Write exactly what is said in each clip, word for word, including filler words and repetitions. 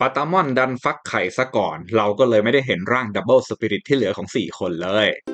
ปาตามอนดันฟักไข่ซะก่อนเราก็เลยไม่ได้เห็นร่างดับเบิลสปิริตที่เหลือของสี่คนเลย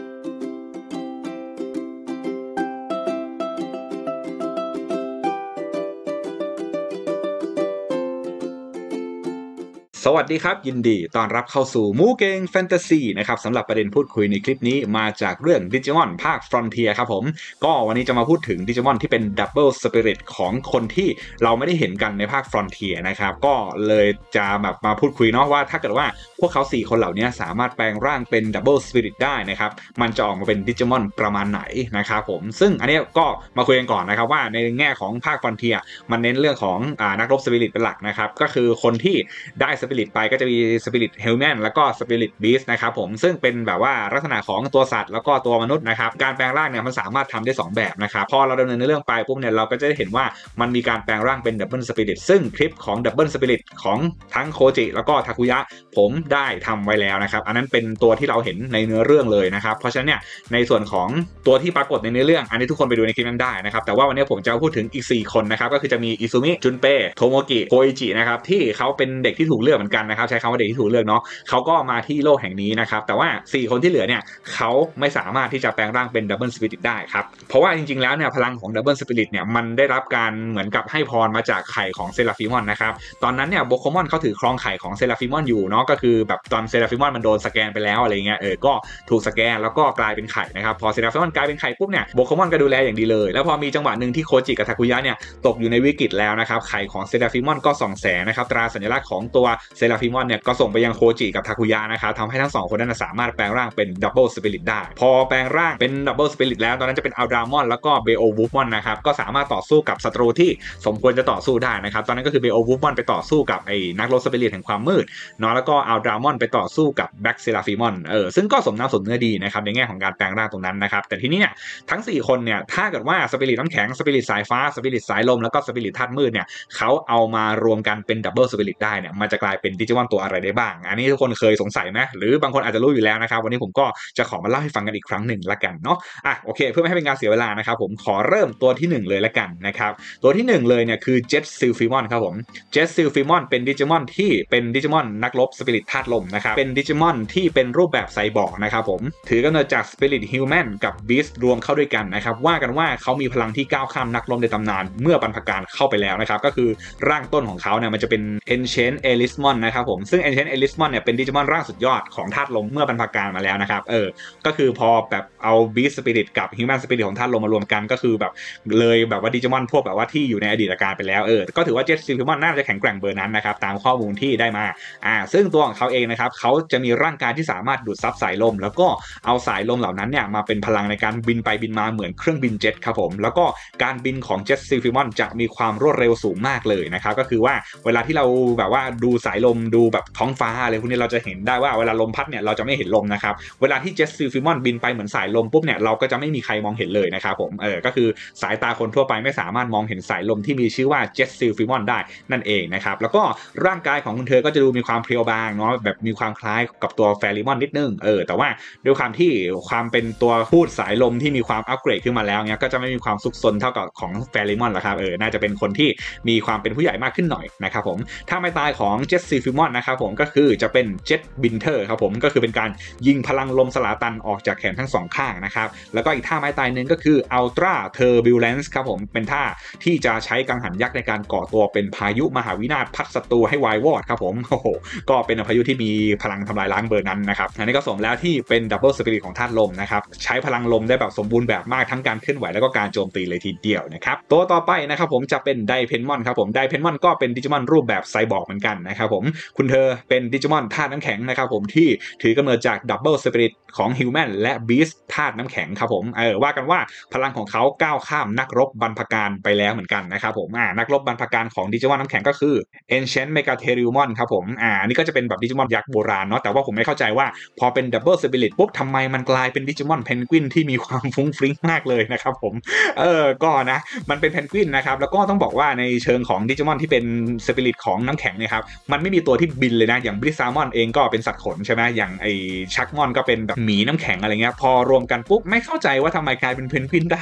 สวัสดีครับยินดีต้อนรับเข้าสู่มูเกงแฟนตาซีนะครับสำหรับประเด็นพูดคุยในคลิปนี้มาจากเรื่องดิจิมอนภาค Frontier ครับผมก็วันนี้จะมาพูดถึงดิจิมอนที่เป็น Double Spirit ของคนที่เราไม่ได้เห็นกันในภาค Frontier นะครับก็เลยจะแบบมาพูดคุยเนาะว่าถ้าเกิดว่าพวกเขาสี่คนเหล่านี้สามารถแปลงร่างเป็น Double Spirit ได้นะครับมันจะออกมาเป็นดิจิมอนประมาณไหนนะครับผมซึ่งอันนี้ก็มาคุยกันก่อนนะครับว่าในแง่ของภาค Frontier มันเน้นเรื่องของอ่านักรบ Spirit เป็นหลักนะครับก็คือคนที่ได้ไปก็จะมีสปิริตเฮลแมนแล้วก็สปิริตบีสต์นะครับผมซึ่งเป็นแบบว่าลักษณะของตัวสัตว์แล้วก็ตัวมนุษย์นะครับการแปลงร่างเนี่ยมันสามารถทำได้สองแบบนะครับพอเราดำเนินเรื่องไปปุ๊บเนี่ยเราก็จะได้เห็นว่ามันมีการแปลงร่างเป็นดับเบิลสปิริตซึ่งคลิปของดับเบิลสปิริตของทั้งโคจิแล้วก็ทาคุยะผมได้ทำไว้แล้วนะครับอันนั้นเป็นตัวที่เราเห็นในเนื้อเรื่องเลยนะครับเพราะฉะนั้นเนี่ยในส่วนของตัวที่ปรากฏในเนื้อเรื่องอันนี้ทุกคนไปดูในคลิปนั้นได้นะครับแต่ว่าวันนี้ผมจะพูดถึงอีกสี่คนนะครับก็คือจะมีอิซุมิจุนเปโทโมกิโคอิจินะครับที่เขาเป็นเด็กที่ถูกเลือกเหมือนกันนะครับใช้คำว่าเด็กที่ถูกเลือกเนาะเขาก็มาที่โลกแห่งนี้นะครับแต่ว่าสี่คนที่เหลือเนี่ยเขาไม่สามารถที่จะแปลงร่างเป็นดับเบิลสปิริตได้ครับเพราะว่าจริงๆแล้วเนี่ยพลังของดับเบิลสปิริตเนี่ยมันได้รับการเหมือนกับให้พรมาจากไข่ของเซราฟิมอนนะครับตอนนั้นเนี่ยโบโคมอนเขาถือครองไข่ของเซราฟิมอนอยู่เนาะก็คือแบบตอนเซราฟิมอนมันโดนสแกนไปแล้วอะไรเงี้ยเออก็ถูกสแกนแล้วก็กลายเป็นไข่นะครับพอเซราฟิมอนกลายเป็นไข่ปุ๊บเนี่ยโบโคมอนก็ดูแลอย่างดีเลยแล้วพอมีจังหวะหนึ่งที่โคจิกับทาคุยะเนี่ยตกอยู่ในวิกฤตแล้วนะครับไข่ของเซราฟิมอนก็ส่องแสงนะครับตราสัญลักษณ์ของตัวเซราฟิมอนเนี่ยก็ส่งไปยังโคจิกับทาคุยะนะครับทำให้ทั้งสองคนนั้นสามารถแปลงร่างเป็นดับเบิลสปิริตได้พอแปลงร่างเป็นดับเบิลสปิริตแล้วตอนนั้นจะเป็นอัลดามอนแล้วก็เบโอวูฟมอนนะครับก็สามารถต่อสู้กับศัตรูที่สมควรจะต่อสู้ได้นะครับตอนนั้นก็คือเบโอวูฟมอนไปต่อสู้กับไอ้นักรบสปิริตแห่งความมืดเนาะแล้วก็อัลดามอนไปต่อสู้กับแบ็กเซราฟิมอนเออซึ่งก็สมน้ำสมเนื้อดีนะครับในแง่ของการแปลงร่างตรงนั้นนะครับแต่ทีนี้เนี่ยทั้งสี่คนเนี่ยถ้าเกิดว่าสปิริตน้ำแข็งสปิริตสายฟ้าสปิริตสายลมแล้วก็สปิริตธาตุมืดเนี่ยเขาเอามารวมกันเป็นดับเบิลสปิริตได้เนี่ยมันจะกลายเป็นดิจิมอนตัวอะไรได้บ้างอันนี้ทุกคนเคยสงสัยไหมหรือบางคนอาจจะรู้อยู่แล้วนะครับวันนี้ผมก็จะขอมาเล่าให้ฟังกันอีกครั้งหนึ่งละกันเนาะอ่ะโอเคเพื่อไม่ให้เป็นการเสียเวลานะครับผมขอเริ่มตัวที่หนึ่งเลยละกันนะครับตัวที่หนึ่งเลยเนี่ยคือเจ็ตซิลฟิมอนครับผมเจ็ตซิลฟิมอนเป็นดิจิมอนที่เป็นดิจิมอนนักรบสปิริตธาตุลมนะครับเป็นดิจิมอนที่เป็นรูปแบบไซบอร์กนะครับผมถือกำเนิดจากสปิริตฮิวแมนกับบีสต์รวมเข้าด้วยกันนะครับว่ากันว่าเขามีพลังที่ก้าวข้ามนักรบในตำนานเมื่อบรรพกาลเข้าไปแล้วนะครับก็คือร่างต้นของเขาเนี่ยมันจะเป็น Ancient Alismon นะครับผมซึ่ง Ancient Alismon เนี่ยเป็นดิจิมอนร่างสุดยอดของธาตุลมเมื่อบรรพกาลมาแล้วนะครับเออก็คือพอแบบเอา Beast Spirit กับ Human Spirit ของธาตุลมมารวมกันก็คือแบบเลยแบบว่าดิจิมอนพวกแบบว่าที่อยู่ในอดีตกาลไปแล้วเออก็ถือว่า Jet Silvermon น่าจะแข็งแกร่งเบอร์นั้นนะครับตามข้อมูลที่ได้มาอ่าซึ่งตัวของเขาเองนะครับเขาจะมีร่างกายที่สามารถดูดซับสายลมแล้วก็เอาสายลมเหล่านั้นเนี่ยมาเป็นพลังในการบินไปบินมาเหมือนเครื่องบินเจ็ตครับผมแล้วก็การบินของ Jet Silvermon จะมีความรวดเร็วสูงมากเลยนะครับก็คือว่าเวลาที่เราแบบว่าดูสายลมดูแบบท้องฟ้าอะไรพวกนี้เราจะเห็นได้ว่าเวลาลมพัดเนี่ยเราจะไม่เห็นลมนะครับเวลาที่เจ็ตซิลฟิมอนบินไปเหมือนสายลมปุ๊บเนี่ยเราก็จะไม่มีใครมองเห็นเลยนะครับผมเออก็คือสายตาคนทั่วไปไม่สามารถมองเห็นสายลมที่มีชื่อว่าเจ็ตซิลฟิมอนได้นั่นเองนะครับแล้วก็ร่างกายของคุณเธอก็จะดูมีความเพรียวบางเนาะแบบมีความคล้ายกับตัวแฟริมอนนิดนึงเออแต่ว่าด้วยความที่ความเป็นตัวพูดสายลมที่มีความอัปเกรดขึ้นมาแล้วเนี่ยก็จะไม่มีความซุกซนเท่ากับของแฟริมอนแล้วครับเออน่าจะเป็นคนที่มีความเป็นผู้ใหญ่มากขึ้นหน่อยนะครับผมถ้าไม่ตายของเจ็ตซิลฟิมอนนะครับผมก็คือจะเป็นเจ็ตบินเทอร์ครับผมก็คือเป็นการยิงพลังลมสลาตันออกจากแขนทั้งสองข้างนะครับแล้วก็อีกท่าไม้ตายหนึ่งก็คืออัลตราเทอร์บิวแลนซ์ครับผมเป็นท่าที่จะใช้กังหันยักษ์ในการก่อตัวเป็นพายุมหาวินาศพัดศัตรูให้วายวอดครับผมโอ้โหก็เป็นพายุที่มีพลังทำลายล้างเบอร์นั้นนะครับอันนี้ก็สมแล้วที่เป็นดับเบิลสปิริตของธาตุลมนะครับใช้พลังลมได้แบบสมบูรณ์แบบมากทั้งการเคลื่อนไหวแล้วก็การโจมตีเลยทีเดียวนะครับตัวต่อไปนะครับผมจะเป็นไดเพนมอนครับผมไดเพนมอนก็เป็นดิจิมอนรูปแบบไซบอร์กเหมือนกันนะครับผมคุณเธอเป็นดิจิมอนธาตุน้ำแข็งนะครับผมที่ถือกำเนิดจากดับเบิลสปิริตของฮิวแมนและบีสต์ธาตุน้ำแข็งครับผมเออว่ากันว่าพลังของเขาก้าวข้ามนักรบบรรพกาลไปแล้วเหมือนกันนะครับผมอ่านักรบบรรพกาลของดิจิมอนน้ำแข็งก็คือ Ancient Megatheriumon ครับผมอ่าอันนี้ก็จะเป็นแบบดิจิมอนยักษ์โบราณเนาะแต่ว่าผมไม่เข้าใจว่าพอเป็นดับเบิลสปิริตปุ๊บทำไมมันกลายเป็นดิจิมอนเพนกวินที่มีความฟุ้งฟริ้งมากเลยนะครับผมเออก็นะมันเป็นเพนกวินนะครับแล้วก็ต้องบอกว่าในเชิงของดิจิมอนที่เป็นสปิริตของน้ำแข็งนะครับมัน ไม่มีตัวที่บินเลยนะอย่างบริซามอนเองก็เป็นสัตว์ขนใช่ไหมอย่างไอชักมอนก็เป็นแบบหมีน้ำแข็งอะไรเงี้ยพอรวมกันปุ๊บไม่เข้าใจว่าทำไมกลายเป็นเพนกวินได้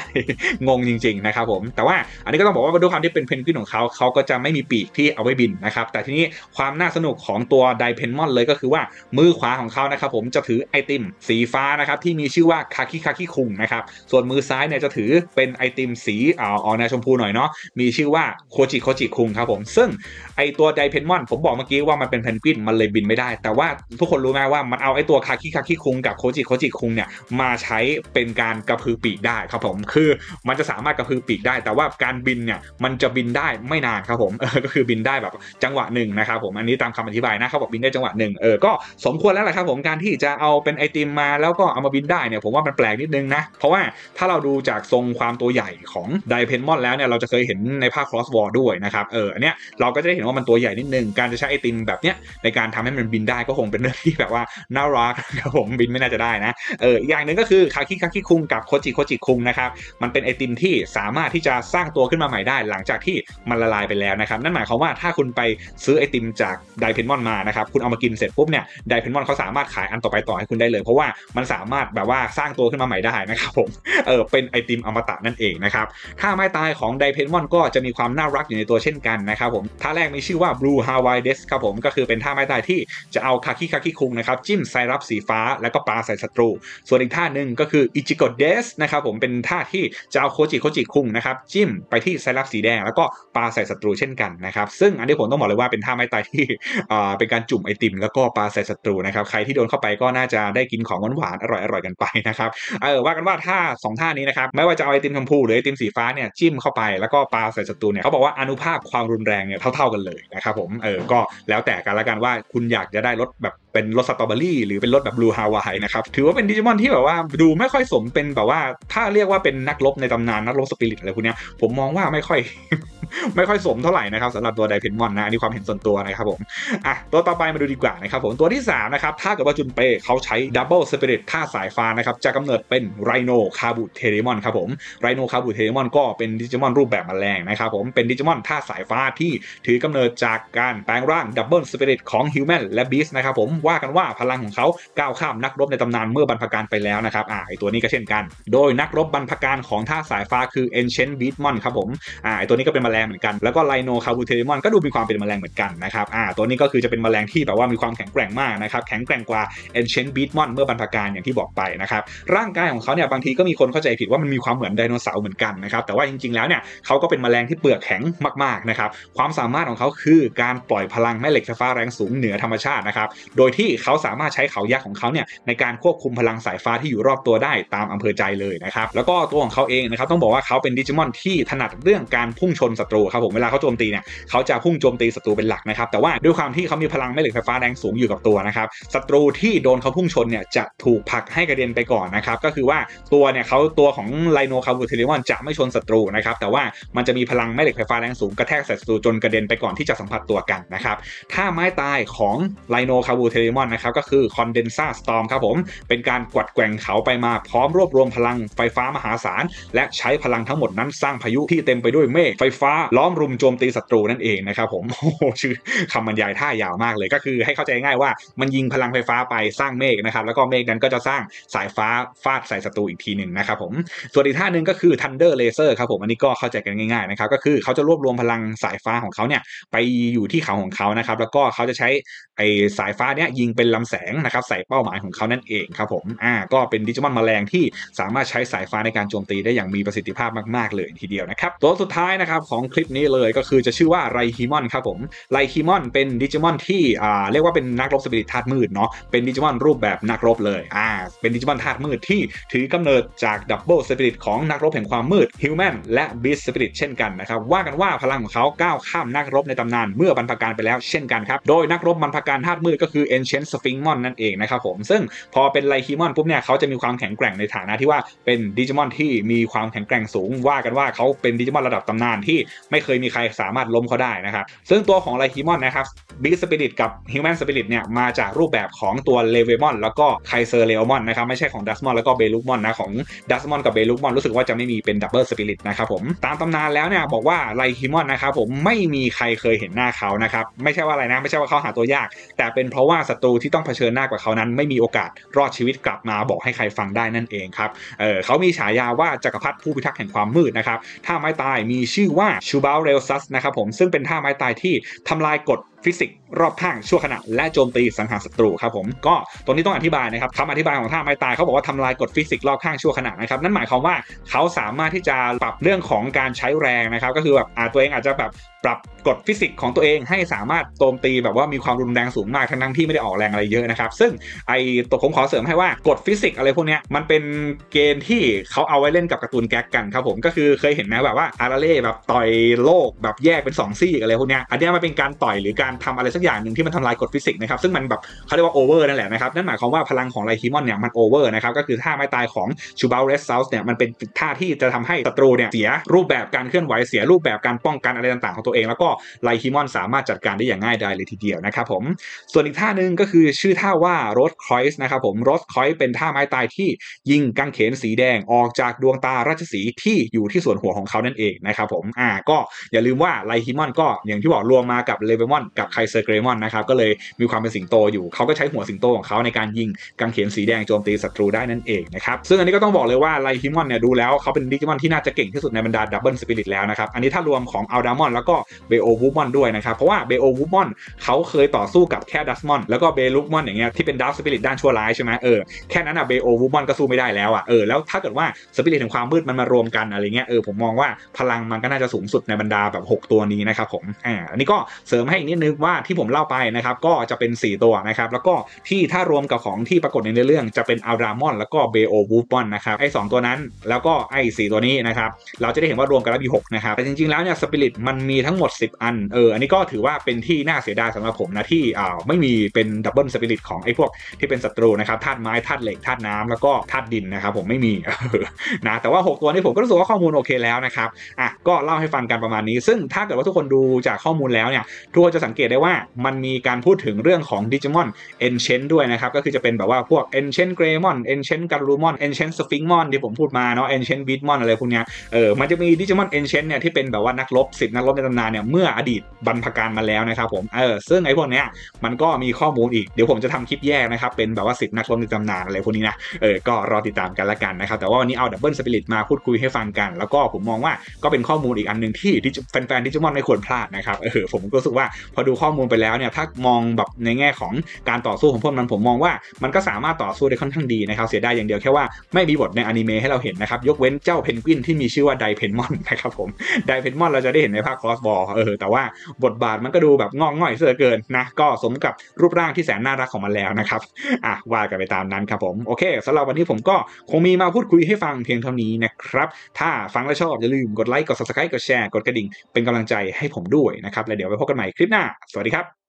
งงจริงๆนะครับผมแต่ว่าอันนี้ก็ต้องบอกว่าด้วยความที่เป็นเพนกวินของเขาเขาก็จะไม่มีปีกที่เอาไว้บินนะครับแต่ทีนี้ความน่าสนุกของตัวไดเพนมอนเลยก็คือว่ามือขวาของเขานะครับผมจะถือไอติมสีฟ้านะครับที่มีชื่อว่าคาคิคาคิคุงนะครับส่วนมือซ้ายเนี่ยจะถือเป็นไอติมสีอ่าออกแนวชมพูหน่อยเนาะมีชื่อว่าโคจิโคจิคุงครับผมซึ่งไอตัวไดเพนมอนผมบอกเมื่อกี้ว่ามันเป็นเพนกวินมันเลยบินไม่ได้แต่ว่าทุกคนรู้ไหมว่ามันเอาไอตัวคาคิคาคิคุงกับโคจิโคจิคุงเนี่ยมาใช้เป็นการกระพือปีกได้ครับผมคือมันจะสามารถกระพือปีกได้แต่ว่าการบินเนี่ยมันจะบินได้ไม่นานครับผมก็คือบินได้แบบจังหวะหนึ่งนะครับผมอันนี้ตามคำอธิบายนะเขาบอกบินได้จังหวะหนึ่งเออก็สมควรแล้วแหละครับผมการที่จะเอาเป็นไอติมมาแล้วก็เอามาบินได้เนี่ยผมว่ามันแปลกนิดนึงนะเพราะว่าถ้าเราดูจากทรงความตัวใหญ่ของไดเพนมอนแล้วเนี่ยเราจะเคยเห็นในภาค Cross War ด้วยนะครับเอออันเนี้ยเราก็จะได้เห็นว่ามันตัวใหญ่นิดนึงการจะใช้ไอติมแบบเนี้ยในการทำให้มันบินได้ก็คงเป็นเรื่องที่แบบว่าน่ารักครับผมบินไม่น่าจะได้นะเอออีกอย่างหนึ่งก็คือคาคิคาคิคุงกับโคจิโคจิคุงนะครับมันเป็นไอติมที่สามารถที่จะสร้างตัวขึ้นมาใหม่ได้หลังจากที่มันละลายไปแล้วนะครับนั่นหมายความว่าถ้าคุณไปซื้อไอติมจากไดเพนมอนมานะครับคุณเอามากินเสร็จปุ๊บเนี่ยไดเพนมอนเขาสามารถขายอันต่อไปต่อให้คุณได้เลยเพราะว่ามันสามารถแบบว่าสร้างตัวขึ้นมาใหม่ได้นะครับผมเออเป็นไอติมอมตะนั่นเองนะครับท่าไม้ตายของไดเพนมอนก็จะมีความน่ารักอยู่ในตัวเช่นกันนะครับผมท่าแรกมีชื่อว่า Blue Hawaii Death ครับผมก็คือเป็นท่าไม้ตายที่จะเอาคาคิคาคิคุงนะครับจิ้มไซรัปสีฟ้าแล้วก็ปาใส่ศัตรูส่วนอีกท่าหนึ่งก็คืออิจิโกเดสนะครับผมเป็นท่าที่จะเอาโคจิโคจิคุงนะครับจิ้มไปที่ไซรัปสีแดงแล้วก็ปาใส่ศัตรูเช่นกันนะครับซึ่งอันนี้ผมต้องบอกเลยว่าเป็นท่าไม้ตายที่เป็นการจุ่มไอติมแล้วก็ปาใส่ศัตรูนะครับใครที่โดนเข้าไปก็น่าจะได้กินของหวานๆอร่อยๆกันไปนะครับเออว่ากันว่าท่าสองท่านี้นะครับไม่ว่าจะเอาไอติมชมพูหรือไอติมสีฟ้าเนี่ยจิ้มเข้าไปแล้วก็ปาใส่ศัตรูเนี่ยเขาบอกว่าอานุภาพความรุนแรงเนี่ยเท่าๆกันเลยนะครับผมเออก็แล้วแต่กันละกันว่าคุณอยากจะได้รสแบบเป็นรสสตรอเบอรี่หรือเป็นรสแบบบลูฮาวายนะครับถือว่าเป็นดิจิมอนที่แบบว่าดูไม่ค่อยสมเป็นแบบว่าถ้าเรียกว่าเป็นนักรบในตำนานนักรบสปิริตอะไรพวกเนี้ยผมมองว่าไม่ค่อย ไม่ค่อยสมเท่าไหร่นะครับสำหรับตัวไดเพนมอนนะอันนี้ความเห็นส่วนตัวนะครับผมอ่ะตัวต่อไปมาดูดีกว่านะครับผมตัวที่สามนะครับถ้าเกิดว่าจุนเปเขาใช้ดับเบิลสปิริตท่าสายฟ้านะครับจะกำเนิดเป็นไรโนคาบุเทเรมอนครับผมไรโนคาบุเทเรมอนก็เป็นดิจิมอนรูปแบบแมลงนะครับผมเป็นดิจิมอนท่าสายฟ้าที่ถือกำเนิดจากการแปลงร่างดับเบิลสปิริตของฮิวแมนและบีสต์นะครับผมว่ากันว่าพลังของเขาก้าวข้ามนักรบในตำนานเมื่อบรรพการไปแล้วนะครับอ่าไอตัวนี้ก็เช่นกันโดยนักรบบรรพการของท่าสายฟ้าคือ Ancient Beastmon ครับผมอ่าไอตัวนี้ก็เป็นแมลงเหมือนกันแล้วก็ Rhino Carbuterimon ก็ดูมีความเป็นแมลงเหมือนกันนะครับอ่าตัวนี้ก็คือจะเป็นแมลงที่แบบว่ามีความแข็งแกร่งมากนะครับแข็งแกร่งกว่า Ancient Beastmon เมื่อบรรพการอย่างที่บอกไปนะครับร่างกายของเขาเนี่ยบางทีก็มีคนเข้าใจผิดว่ามันมีความเหมือนไดโนเสาร์เหมือนกันนะครับแต่ว่าจริงๆแล้วเนี่ยเขาก็เป็นแมลงที่เปลือกแข็งมากๆนะครับความสามารถของเขาคือการปล่อยพลังแม่เหล็กไฟฟ้าแรงสูงเหนือธรรมชาตินะครับโดยที่เขาสามารถใช้เขายักษ์ของเขาเนี่ยในการควบคุมพลังสายฟ้าที่อยู่รอบตัวได้ตามอำเภอใจเลยนะครับแล้วก็ตัวของเขาเองนะครับต้องบอกว่าเขาเป็นดิจิมอนที่ถนัดเรื่องการพุ่งชนศัตรูครับผมเวลาเขาโจมตีเนี่ยเขาจะพุ่งโจมตีศัตรูเป็นหลักนะครับแต่ว่าด้วยความที่เขามีพลังแม่เหล็กไฟฟ้าแรงสูงอยู่กับตัวนะครับศัตรูที่โดนเขาพุ่งชนเนี่ยจะถูกผลักให้กระเด็นไปก่อนนะครับก็คือว่าตัวเนี่ยเขาตัวของไรโนคาบูเทเรมอนจะไม่ชนศัตรูนะครับแต่ว่ามันจะมีพลังแม่เหล็กไฟฟ้าแรงสูงกระแทกใส่ศัตรูจนกระเด็นไปก่อนที่จะสัมผัสตัวกันนะครับท่าไม้ตายของไรโนคาบูเทเรมอนนะครับก็คือคอนเดนซาสตอมครับผมเป็นการกวัดแกว่งเขาไปมาพร้อมรวบรวมพลังไฟฟ้ามหาศาลและใช้พลังทั้งหมดนั้นสร้างพายุที่เต็มไปด้วยเมฆไฟฟ้าล้อมรุมโจมตีศัตรูนั่นเองนะครับผมโอ้โหชื่อคำบรรยายท่ายาวมากเลยก็คือให้เข้าใจง่ายว่ามันยิงพลังไฟฟ้าไปสร้างเมฆนะครับแล้วก็เมฆนั้นก็จะสร้างสายฟ้าฟาดใส่ศัตรูอีกทีหนึ่งนะครับผมส่วนอีกท่าหนึ่งก็คือทันเดอร์เลเซอร์ครับผมอันนี้ก็เข้าใจกันง่ายๆนะครับก็คือเขาจะรวบรวมพลังสายฟ้าของเขาเนี่ยไปอยู่ที่เขาของเขานะครับแล้วก็เขาจะใช้ไอสายฟ้าเนี่ยยิงเป็นลำแสงนะครับใส่เป้าหมายของเขานั่นเองครับผมอ่าก็เป็นดิจิมอนแมลงที่สามารถใช้สายฟ้าในการโจมตีได้อย่างมีประสิทธิภาพมากๆเลยทีเดียวนะครับตัวสุดท้ายนะครับของคลิปนี้เลยก็คือจะชื่อว่าไรฮิมอนครับผมไรฮิมอนเป็นดิจิมอนที่อ่าเรียกว่าเป็นนักรบสปิริตธาตุมืดเนาะเป็นดิจิมอนรูปแบบนักรบเลยอ่าเป็นดิจิมอนธาตุมืดที่ถือกำเนิดจากดับเบิลสปิริตของนักรบแห่งความมืดฮิวแมนและบีสต์สปิริตเช่นกันนะครับว่ากันว่าพลังของเขาก้าวข้ามนักรบในตำนานเมื่อบรรพการไปแล้วเช่นกันครับโดยนักรบบรรพการธาตุมืดก็คือ Ancient Sphinxmon นั่นเองนะครับผมซึ่งพอเป็นไรฮิมอนปุ๊บเนี่ยเขาจะมีความแข็งแกร่งในฐานะที่ว่าเป็นดิจิมอนที่มีความแข็งแกร่งสูงว่ากันว่าเขาเป็นดิจิมอนระดับตำนานที่ไม่เคยมีใครสามารถล้มเขาได้นะครับซึ่งตัวของไรฮิมอนนะครับบีสต์สปิริตกับฮิวแมนสปิริตเนี่ยมาจากรูปแบบของตัวเลเวมอนแล้วก็ไคเซอร์เลอมอนนะครับไม่ใช่ของดัสมอนแล้วก็เบลุกมอนนะของดัสมอนกับเบลุกมอนรู้สึกว่าจะไม่มีเป็นดับเบิลสปิริตนะครับผมตามตำนานแล้วเนี่ยบอกว่าไรฮิมอนนะครับผมไม่มีใครเคยเห็นหน้าเขานะครับ ไม่ใช่ว่าอะไรนะไม่ใช่ว่าเขาหาตัวยากแต่เป็นเพราะว่าศัตรูที่ต้องเผชิญหน้ากับเขานั้นไม่มีโอกาสรอดชีวิตกลับมาบอกให้ใครฟังได้นั่นเองครับ เอ่อ เขามีฉายาว่าจักรพรรดิผู้พิทักษ์แห่งความมืดนะครับท่าไม้ตายมีชื่อว่าชูบาเรลซัสนะครับผมซึ่งเป็นท่าไม้ตายที่ทำลายกฎฟิสิกส์รอบข้างชั่วขณะและโจมตีสังหารศัตรูครับผมก็ตรงนี้ต้องอธิบายนะครับคำอธิบายของท่าไม้ตายเขาบอกว่าทำลายกฎฟิสิกส์รอบข้างชั่วขณะนะครับนั่นหมายความว่าเขาสามารถที่จะปรับเรื่องของการใช้แรงนะครับก็คือแบบตัวเองอาจจะแบบปรับกฎฟิสิกส์ของตัวเองให้สามารถโจมตีแบบว่ามีความรุนแรงสูงมากทั้งที่ไม่ได้ออกแรงอะไรเยอะนะครับซึ่งไอตัวผมขอเสริมให้ว่ากฎฟิสิกส์อะไรพวกนี้มันเป็นเกมที่เขาเอาไว้เล่นกับการ์ตูนแก๊กกันครับผมก็คือเคยเห็นนะแบบว่าอาราเล่แบบต่อยโลกแบบแยกเป็นสองซี่อะไรพวกนี้อันนี้มันเป็นการต่อยหรือการทำอะไรสักอย่างหนึ่งที่มันทำลายกฎฟิสิกส์นะครับซึ่งมันแบบเขาเรียกว่าโอเวอร์นั่นแหละนะครับนั่นหมายความว่าพลังของไลคิมอนเนี่ยมันโอเวอร์นะครับก็คือท่าไม้ตายของชูบาเรสซัสเนี่ยมันเป็นท่าที่จะทำให้ศัตรูเนี่ยเสียรูปแบบการเคลื่อนไหวเสียรูปแบบการป้องกันอะไรต่างๆของตัวเองแล้วก็ไลคิมอนสามารถจัดการได้อย่างง่ายดายเลยทีเดียวนะครับผมส่วนอีกท่านึงก็คือชื่อท่าว่าโรสคอยส์นะครับผมโรสคอยส์เป็นท่าไม้ตายที่ยิงกางเขนสีแดงออกจากดวงตาราชสีห์ที่อยู่ที่ส่วนหัวของเขานั่นเองนะครับผมอ่าก็อย่าลืมว่าไลคิมอนก็อย่างที่บอกรวมมากับเลเวมอนกับไคเซอร์เกรมอนนะครับก็เลยมีความเป็นสิงโตอยู่เขาก็ใช้หัวสิงโตของเขาในการยิงกางเขนสีแดงโจมตีศัตรูได้นั่นเองนะครับซึ่งอันนี้ก็ต้องบอกเลยว่าไลคิมอนเนี่ยดูแล้วเขาเป็นดิจิมอนที่น่าจะเก่งที่สุดในบรรดาดับเบิลสปิริตแล้วนะครับอันนี้ถ้ารวมของอัลดามอนแล้วก็เบโอวูมอนด้วยนะครับเพราะว่าเบโอวูมอนเขาเคยต่อสู้กับแค่ดัสมอนแล้วก็เบลูมอนอย่างเงี้ยที่เป็นดับสปิริตด้านชั่วร้ายใช่ไหมเออแค่นั้นอะเบโอวูมอนก็สู้ไม่ได้แล้วอะเออแล้วถ้าเกิดว่าสปิริตของความมืดมันมารวมกันอะไรเงี้ยเออผมมองว่าพลังมันก็น่าจะสูงสุดในบรรดาแบบหกตัวนี้นะครับผมอ่าอันนี้ก็เสริมให้อีกนิดนึงว่าที่ผมเล่าไปนะครับก็จะเป็นสี่ตัวนะครับแล้วก็ที่ถ้ารวมกับของที่ปรากฏในเรื่องจะเป็นอัลดามอนแล้วก็เบโอวูมอนนะครับไอ้สองตัวนั้นแล้วก็ไอ้สี่ตัวนี้นะครับเราจะได้เห็นว่ารวมกันแล้วมีหกนะครับแต่จริงๆแล้วเนี่ยสปิริตมันมีทั้งหมดสิบอันเอออันนี้ก็ถือว่าเป็นที่น่าเสียดายสำหรับผมนะที่อ่าไม่มีเป็นดับเบิลสปิริตของไอ้พวกที่เป็นศัตรูนะครับธาตุไม้ธาตุเหล็กธาตุน้ำแล้วก็ธาตุดินนะครับผมไม่มีนะแต่ว่าหกตัวนี้ผมก็รู้สึกว่าข้อมูลโอเคแล้วนะครับอ่ะก็เล่าให้ฟังกันประมาณนี้ซึ่งถ้าเกิดว่าทุกคนดูจากข้อมูลแล้วเนี่ยทุกคนจะสังเกตได้ว่ามันมีการพูดถึงเรื่องของดิจิมอนเอนเชนด้วยนะครับก็คือจะเป็นแบบว่าพวกเอนเชนเกรมอนเอนเชนการูมอนเอนเชนสฟิงมอนที่ผมพูดมาเนาะเอนเชนบิทมอนอะไรพวกเนี้ยเออมันจะมีดิจิมอนเอนเชนเนี่ยที่เป็นแบบว่านักรบสิบนักรบในตำนานเนี่ยเมื่ออดีตบรรพกาลมาแล้วนะครับผมเออซึ่งไอ้พวกเนี้ยมันก็มีข้อมูลอีกเดี๋ยวผมจะทำคลิปแยกนะครับเป็นแบบว่าสิบนักรบในตำนานอะไรพวกนี้นะเออก็รอติดตามกันละกันนะครับแต่ว่าวันนี้เอาดับเบิลสปิริตมาพูดคุยให้ฟังกันแล้วก็ผมมองว่าก็เป็นข้อมูลอีกอันนึงที่แฟนๆดิจิมอนไม่ควรพลาดนะครับเออผมก็รู้สึกว่าพอดูข้อมูลไปแล้วเนี่ยถ้ามองแบบในแง่ของการต่อสู้ของพวกนั้นผมมองว่ามันก็สามารถต่อสู้ได้ค่อนข้างดีนะครับเสียดายอย่างเดียวแค่ว่าไม่มีบทในอนิเมะให้เราเห็นนะครับยกเว้นเจ้าเพนกวินที่มีชื่อว่าไดเพนมอนนะครับผมไดเพนมอนเราจะได้เห็นในภาคครอสบอลเออแต่ว่าบทบาทมันก็ดูแบบงอกง่อยเสือเกินนะก็สมกับรูปร่างที่แสนน่ารักของมันแล้วนะครับอ่ะว่ากันไปตามนั้นครับผมโอเคสำหรับวันนี้ผมก็คงมีมาพูดคุยให้ฟังเพียงเท่านี้นะครับถ้าฟังแล้วชอบอย่าลืมกดไลค์กด ซับสไครบ์ กดแชร์กดกระดิ่งเป็นกำลังใจให้ผมด้วยนะครับแล้วเดี๋ยวไปพบกันใหม่คลิปหน้าสวัสดีครับ